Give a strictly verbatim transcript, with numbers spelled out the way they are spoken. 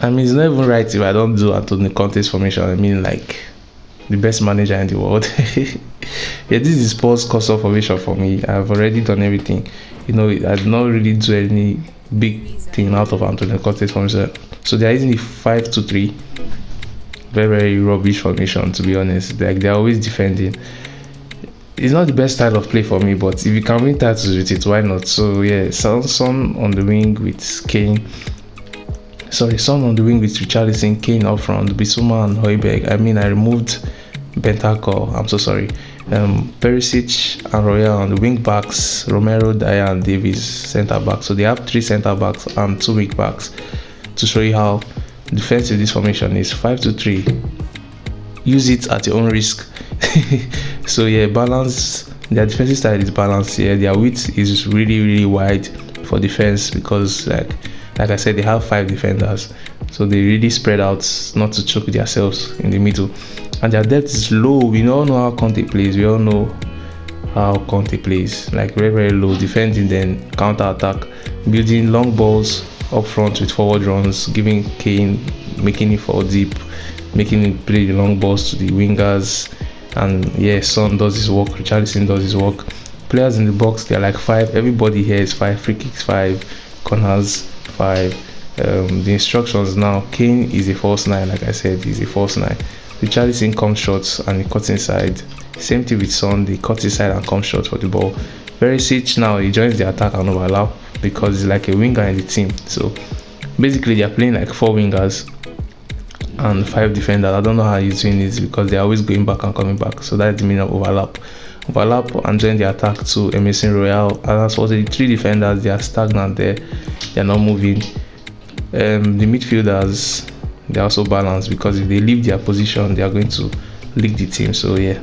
I mean, it's not even right if I don't do Antonio Conte's formation. I mean, like, the best manager in the world. Yeah, this is Paul's cursor formation for me. I've already done everything. You know, I did not really do any big thing out of Antonio Conte's formation. So they're using the five two three. Very, very rubbish formation, to be honest. Like, they're always defending. It's not the best style of play for me, but if you can win titles with it, why not? So yeah, Son on the wing with Kane. Sorry, Son on the wing with Richarlison, Kane up front, Bissouma and Hojbjerg. I mean, I removed Bentancur, I'm so sorry. Um, Perisic and Royal on the wing backs, Romero, Dier and Davies centre backs. So they have three centre backs and two wing backs. To show you how defensive this formation is, five two three. Use it at your own risk. So yeah, balance. Their defensive style is balanced here. Yeah, their width is really, really wide for defense because, like, like I said, they have five defenders, so they really spread out not to choke themselves in the middle. And their depth is low. We all know how Conte plays. We all know how Conte plays. Like, very, very low defending, then counter attack, building long balls up front with forward runs, giving Kane, making it fall deep, making it play the long balls to the wingers. And yeah, Son does his work, Richarlison does his work. Players in the box, they're like five. Everybody here is five. Free kicks five, corners five. Um, the instructions now, Kane is a false nine, like I said, he's a false nine. Richarlison comes short and he cuts inside. Same thing with Son, they cut inside and come short for the ball. Perisic now, he joins the attack and overlap because he's like a winger in the team. So basically, they're playing like four wingers and five defenders. I don't know how he's doing this because they're always going back and coming back. So that's the meaning of overlap. Overlap and join the attack to Emerson Royal. And as for the three defenders, they are stagnant there. They are not moving. Um, the midfielders, they're also balanced because if they leave their position, they are going to leak the team. So yeah.